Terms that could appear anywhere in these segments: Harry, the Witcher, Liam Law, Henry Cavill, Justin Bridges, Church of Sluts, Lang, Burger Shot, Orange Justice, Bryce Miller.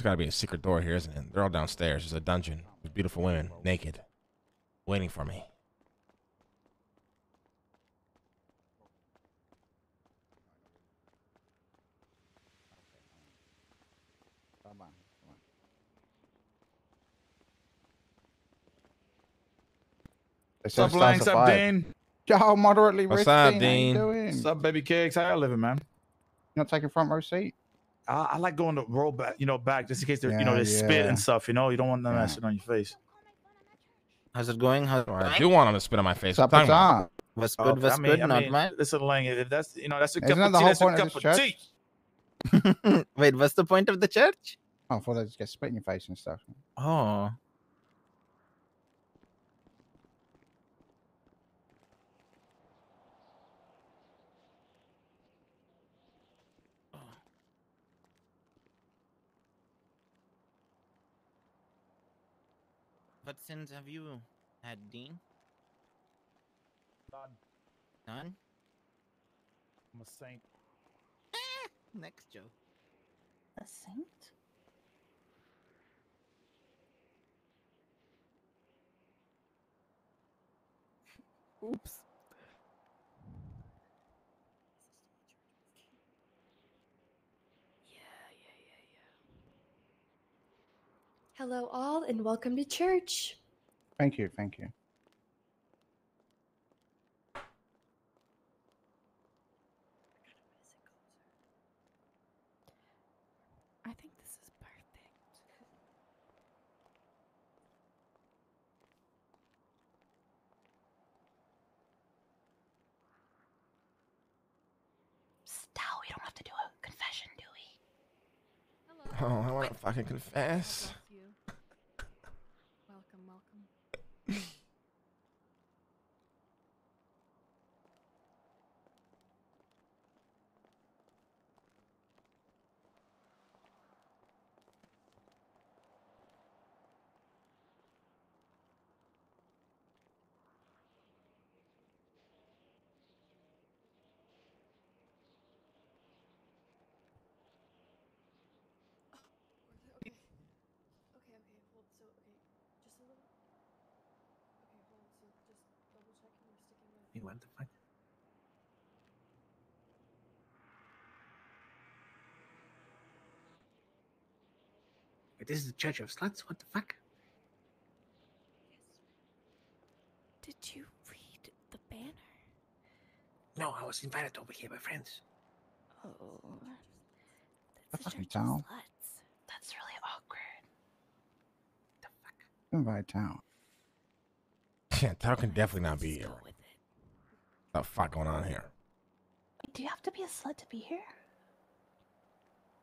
There's gotta be a secret door here, isn't it? They're all downstairs. There's a dungeon with beautiful women, naked, waiting for me. Sub Lang, sub Dean. Yo, moderately rich. What's up, Dean? How you doing? Sub baby cakes. How y'all living, man? You know, take a front row seat. I like going to roll back, you know, back just in case they're, yeah, you know, they spit and stuff. You know, you don't want none of that shit on your face. How's it going? How's it going? I do want them to spit on my face. What's up? What's good? What's good? Not mine. Listen, Lang, if that's, you know, that's a cup of tea. That's a cup of tea. Wait, what's the point of the church? Oh, I thought they just get spit in your face and stuff. Oh. What sins have you had, Dean? None. None? I'm a saint. Ah, next joke. A saint? Oops. Hello all and welcome to church. Thank you, thank you. I think this is perfect. Still, we don't have to do a confession, do we? Hello. Oh, I want to fucking confess. What the fuck? Wait, this is the Church of Sluts? What the fuck? Yes. Did you read the banner? No, I was invited over here by friends. Oh. That's the Church of Sluts. That's really awkward. What the fuck? Invite town. Yeah, town can definitely not be here. What the fuck going on here? Do you have to be a slut to be here?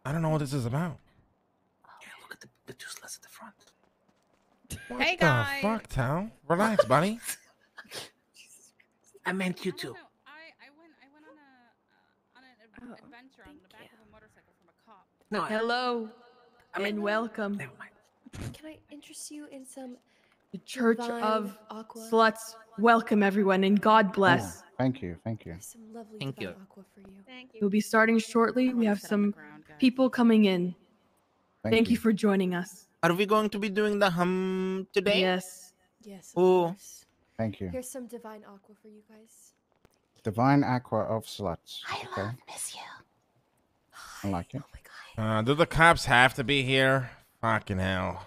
I don't know what this is about. Oh. Yeah, look at the two sluts at the front. What hey guys! Fuck, Tao. Relax, buddy. Jesus Christ. I meant you too. I went on an adventure on the back of a motorcycle from a cop. No. Hello. I mean, welcome. Never mind. Can I interest you in some? The Church of Sluts. Welcome everyone and God bless. Oh, thank you, thank you. Some lovely thank you. Aqua for you. Thank you. We'll be starting shortly. We have some people coming in. Thank you for joining us. Are we going to be doing the hum today? Yes. Yes. Oh, thank you. Here's some divine aqua for you guys. Divine aqua of sluts. Okay. I love miss you. I like it. Oh my God. Do the cops have to be here? Fucking hell.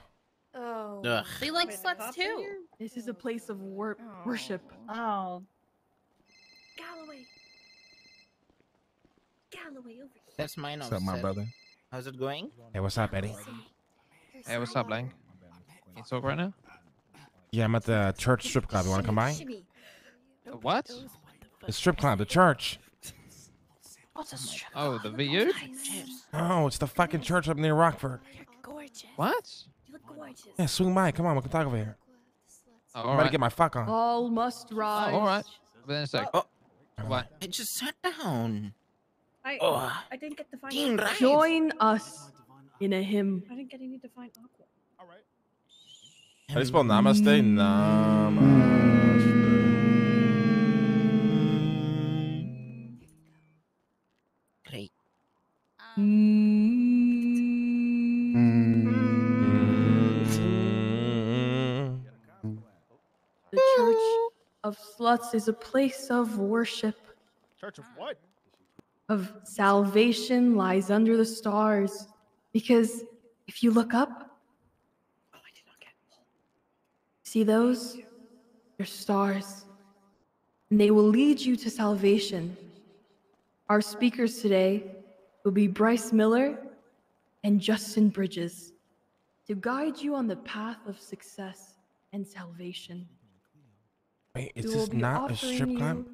Ugh. They like sluts too. This is a place of worship. Oh. Galloway. Galloway over here. That's mine. What's up, my brother? How's it going? Hey, what's up, Eddie? Hey, what's up, Lang? You talk right now? Yeah, I'm at the church strip club. You want to come by? What? The strip club, the church. What's a strip club? Oh, the VU? Oh, it's the fucking church up near Rockford. You're gorgeous. What? Gorgeous. Yeah, swing by. Come on, we can talk over here. Oh, I'm about to get my fuck on. All must rise. Oh, all right. But then it's like, oh, what? I just sat down. I didn't get the divine. Join us in a hymn. I didn't get any divine aqua. All right. How do you spell namaste? Namaste. Great. Sluts is a place of worship. Church of what? Of salvation lies under the stars. Because if you look up, see those? They're stars. And they will lead you to salvation. Our speakers today will be Bryce Miller and Justin Bridges to guide you on the path of success and salvation. Wait, is this not a strip club?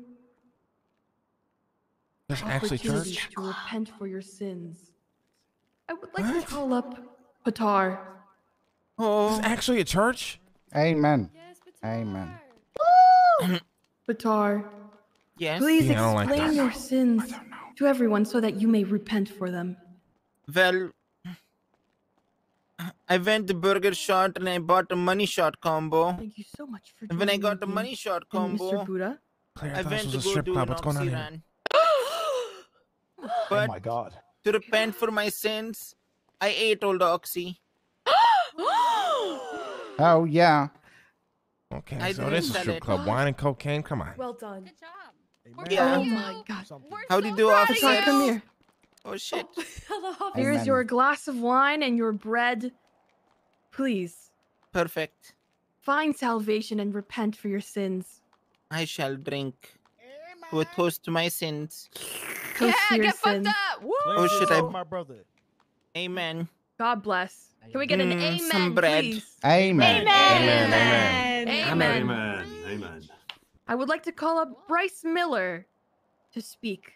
There's actually church? To repent for your sins. I would like to call up Patar. Oh, it's actually a church? Amen. Yes, Amen. Woo! Patar. Yes. Please explain your sins to everyone so that you may repent for them. Well, I went to Burger Shot and I bought a money shot combo. Thank you so much for and when I got the money shot combo, Claire, I went to go do an oxyran. But oh my God. To repent for my sins, I ate all the oxy. Oh yeah. Okay, so this is strip club. Wine and cocaine, come on. Well done. Good job. Yeah. Oh my God. How do you do, officer? Come here. Oh shit. Oh, hello. Here's your glass of wine and your bread. Please. Perfect. Find salvation and repent for your sins. I shall drink to a toast to my sins. Yeah, get fucked up. Woo! Oh shit, my brother. Amen. God bless. Can we get an amen, some bread. Please? Amen. Amen. Amen. Amen. Amen. Amen. Amen. I would like to call up Bryce Miller to speak.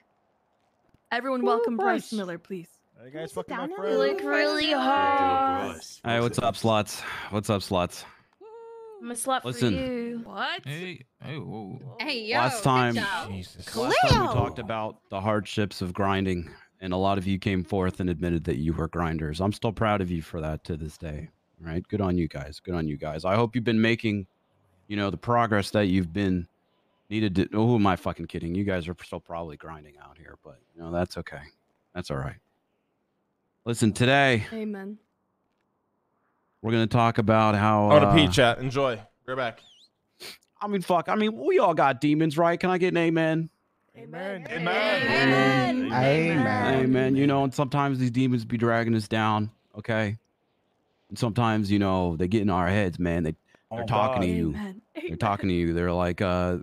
Everyone, welcome Bryce Miller, please. Hey guys, fucking my friend. You look really hard. Hey, what's up, Sluts? What's up, Sluts? I'm a slut for you. What? Hey, yo. Last time we talked about the hardships of grinding, and a lot of you came forth and admitted that you were grinders. I'm still proud of you for that to this day. Right? Good on you guys. Good on you guys. I hope you've been making, you know, the progress that you've been needed to. Oh, who am I fucking kidding? You guys are still probably grinding out here, but you know that's okay. That's all right. Listen, today. Amen. We're going to talk about how... Oh, the P chat. Enjoy. We're back. I mean, fuck. I mean, we all got demons, right? Can I get an amen? Amen. Amen. Amen. Amen. Amen. Amen. You know, and sometimes these demons be dragging us down, okay? And sometimes, you know, they get in our heads, man. They're talking to you. Amen. They're talking to you. They're like, yo,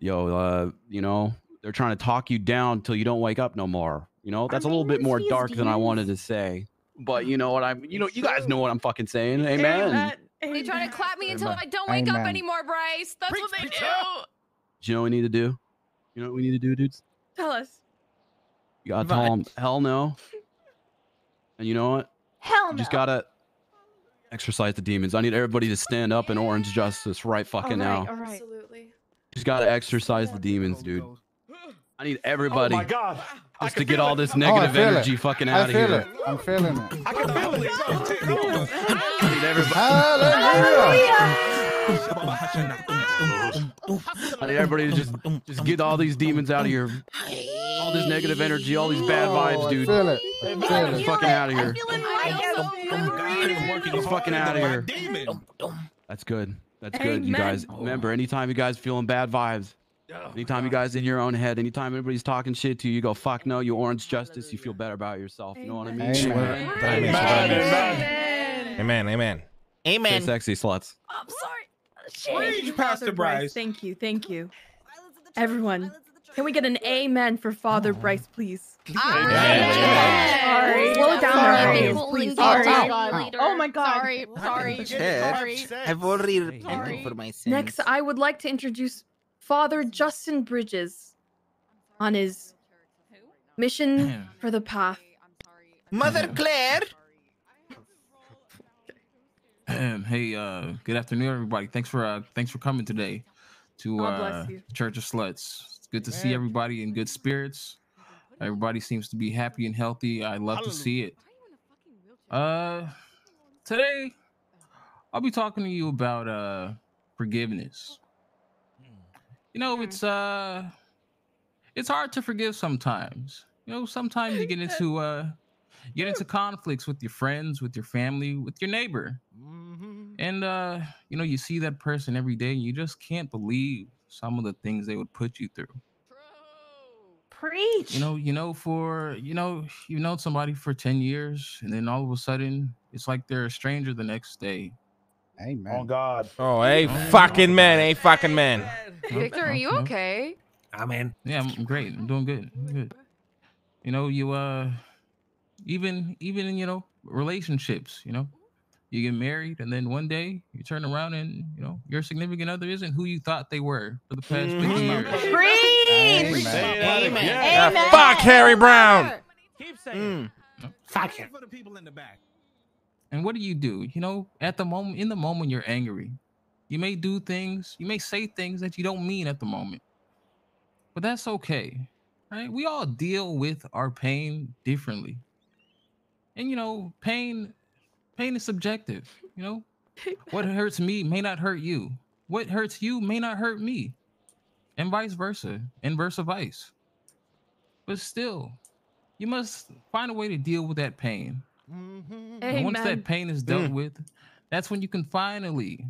you know, they're trying to talk you down till you don't wake up no more. You know, that's a little bit more dark than I wanted to say. But you know what I'm, you know, you guys know what I'm fucking saying. Amen. They trying to clap me until I don't wake up anymore, Bryce. That's what they do. Do you know what we need to do? You know what we need to do, dudes? Tell us. You gotta tell them, hell no. And you know what? Hell no. You just gotta exorcise the demons. I need everybody to stand up in Orange Justice right fucking now. All right, absolutely. Just gotta exorcise the demons, dude. I need everybody. Oh my God. Just to get all this negative energy fucking out of here. I'm feeling it. I can feel it. I need everybody. Hallelujah. I need everybody to just get all these demons out of here. All this negative energy, all these bad vibes, dude. Feel it. Get fucking out of here. Get fucking out of here. That's good. That's good, you guys. Remember, anytime you guys feeling bad vibes, anytime you guys in your own head, anytime anybody's talking shit to you, you go, fuck no, you Orange Justice, you feel better about yourself. You know what I mean? Amen. Amen. Amen. Amen. Amen. Stay sexy, Sluts. I'm sorry. Please, Pastor Bryce. Thank you. Thank you. Everyone, can we get an amen for Father Bryce, please? Amen. Sorry. Slow down, please. Oh my God. Sorry. Sorry. Sorry. I've already repented for my sins. Next, I would like to introduce Father Justin Bridges on his mission for the path. Mother Claire! Hey, good afternoon, everybody. Thanks for coming today to Church of Sluts. It's good to see everybody in good spirits. Everybody seems to be happy and healthy. I love to see it. Today, I'll be talking to you about forgiveness. You know, it's hard to forgive sometimes. You know, sometimes you get into conflicts with your friends, with your family, with your neighbor. And you know, you see that person every day and you just can't believe some of the things they would put you through. Preach. You know somebody for 10 years, and then all of a sudden, it's like they're a stranger the next day. Amen. Oh God. Oh, hey, fucking man. Hey, fucking man. Victor, are you okay? I'm in. Yeah, I'm great. I'm doing good. I'm good. You know, you even in, you know, relationships, you know, you get married, and then one day you turn around and, you know, your significant other isn't who you thought they were for the past 50 years. Preach. Amen. Amen. Yeah, fuck Harry Brown. Keep saying it. Fuck him. For the people in the back. And what do? You know, at the moment, in the moment, you're angry. You may do things, you may say things that you don't mean at the moment, but that's okay, right? We all deal with our pain differently. And, you know, pain is subjective, you know? What hurts me may not hurt you. What hurts you may not hurt me, and vice versa, and versa vice. But still, you must find a way to deal with that pain. Mm-hmm. And once that pain is dealt with, that's when you can finally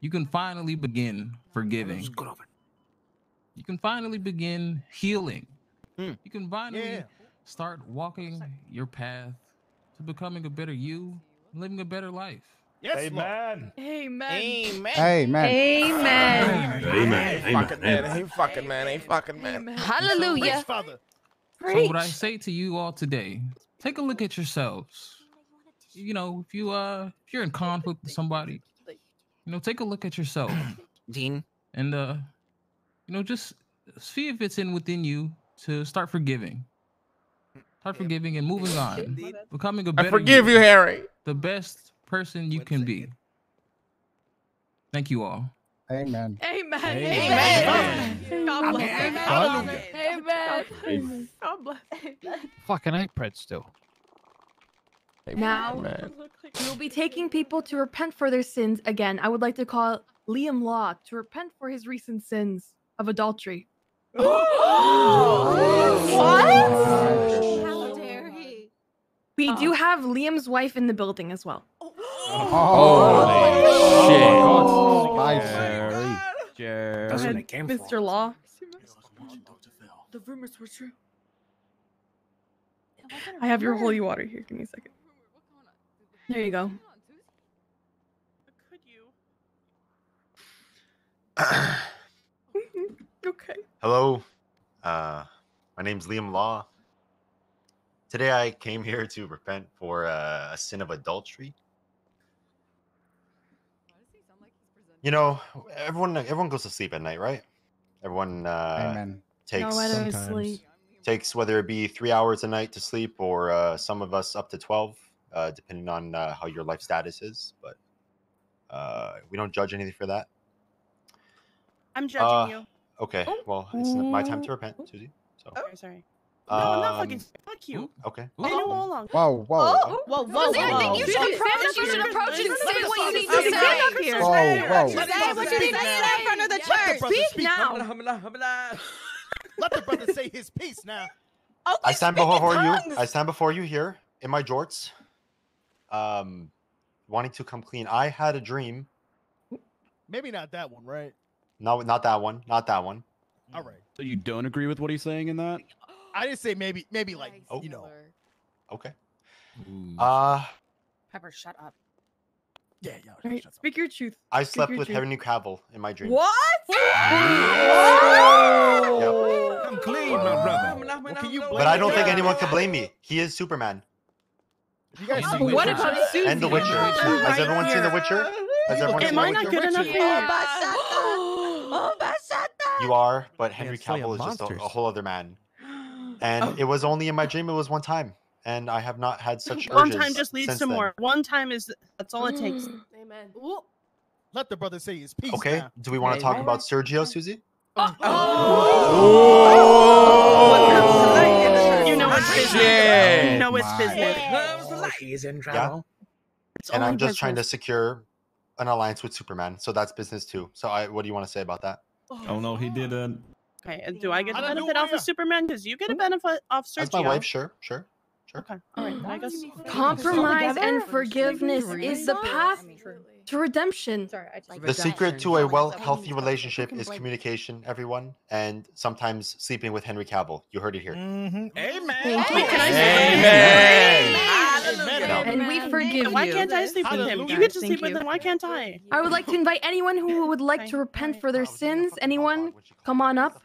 begin forgiving. You can finally begin healing. You can finally start walking your path to becoming a better you, living a better life. Yes, amen. Amen. Amen. Amen. Amen. Amen. Amen. Hallelujah. So what I say to you all today, take a look at yourselves. You know, if you're in conflict with somebody, you know, take a look at yourself, Dean, and you know, just see if it's within you to start forgiving, and moving on, becoming a better. I forgive you, Harry. The best person you can be. Thank you all. Amen. Amen. Amen. God bless. Amen. Amen. God bless. Fucking hate bread still. Now, we'll be taking people to repent for their sins again. I would like to call Liam Law to repent for his recent sins of adultery. What? How dare he? We do have Liam's wife in the building as well. Oh, shit. That's what it came from. Mr. Law. The rumors were true. I have your holy water here. Give me a second. There you go. Okay. Hello. My name's Liam Law. Today I came here to repent for a sin of adultery. You know, everyone goes to sleep at night, right? Everyone takes whether it be 3 hours a night to sleep, or some of us up to 12, depending on how your life status is. But we don't judge anything for that. I'm judging you. Okay. Oh. Well, it's my time to repent, Susie. So. Oh, sorry. No, not fucking. Fuck you. Okay. I know all along. Whoa, whoa. Oh, whoa, whoa, whoa. I think you should approach. You should approach and say what you need to say. Whoa, whoa. Say what you need to say in front of the church. Speak now. Let the brother say his piece now. Okay, I stand before you. I stand before you here in my jorts, wanting to come clean. I had a dream. Maybe not that one, right? No, not that one. Not that one. All right. So you don't agree with what he's saying in that? I just say maybe like, you know. Okay. Pepper, shut up. Yeah, yeah. Right, speak your truth. I slept with Henry Cavill in my dream. What? Yep. I'm clean, my brother. But I don't think anyone can blame me. He is Superman. You guys what about Susie? And the Witcher. Has everyone seen the Witcher? Has everyone seen the Witcher? Am I not good enough for you? Oh, Basata. You are, but Henry Cavill is just a whole other man. And it was only in my dream. It was one time. And I have not had such urges. One time just leads to more. One time is that's all it takes. Amen. Let the brother say his piece. Okay. Now. Do we want to talk about Sergio, Susie? Oh! You know it's business. Yeah. You know it's business. Oh, he's in trouble. Yeah. And I'm just trying to secure an alliance with Superman, so that's business too. So what do you want to say about that? Oh no, he didn't. Okay. And do I get a benefit off of Superman? Because you get a benefit off Sergio. As my wife, sure, sure. Sure. Okay. All right. I guess compromise and forgiveness is the path to redemption. Sorry, I just the secret to a healthy relationship is communication, everyone, and sometimes sleeping with Henry Cavill. You heard it here. Mm-hmm. Amen. Thank you. Amen. And we forgive you. Why can't I sleep with him? You get to sleep with him. Why can't I? I would like to invite anyone who would like to repent for their sins. Anyone? Come on up.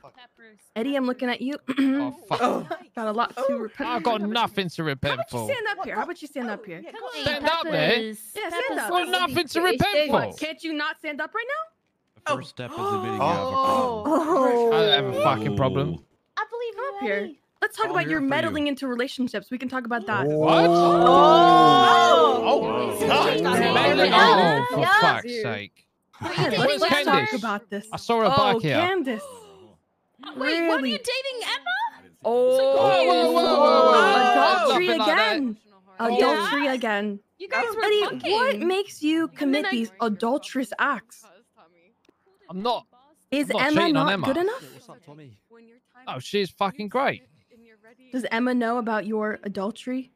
Eddie, I'm looking at you. Got a lot to repent. I've got nothing to repent for. How about you stand up here? How about you stand up here? Stand up, man. Yeah, stand up. Got nothing to repent for. Can't you not stand up right now? The first step is admitting you have a problem. I have a fucking problem. I believe you. Come up here. Let's talk about your meddling into relationships. We can talk about that. What? Oh, for fuck's sake. Where's Candace? I saw her back here. Candace. Wait, really? What are you dating, Emma? Oh, adultery again. Adultery again. You guys were fucking. What makes you commit these adulterous acts? I'm not. Is Emma not good enough? Oh, she's fucking great. Does Emma know about your adultery?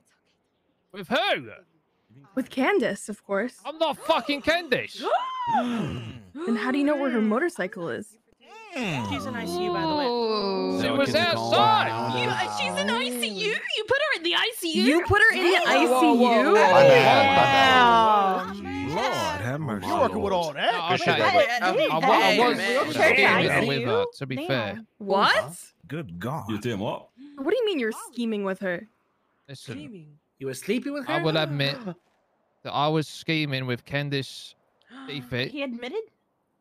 With who? With Candace, of course. I'm not fucking Candace. And how do you know where her motorcycle is? She's in ICU, by the way. No, she was outside. She's in ICU? You put her in the ICU? You put her in the ICU? Whoa. Wow. Lord have mercy. You're working with all that. No, okay. I was with her, to be fair. What? Good God. You're doing what? What do you mean you're scheming with her? Listen, you were sleeping with her? I will admit that I was scheming with Candace. He admitted?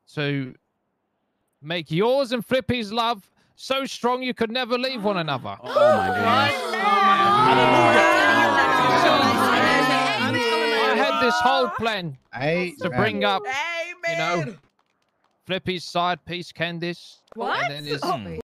So... make yours and Flippy's love so strong you could never leave one another. Oh my God. I had this whole plan to bring up, you know, Flippy's side piece, Candace. What? And then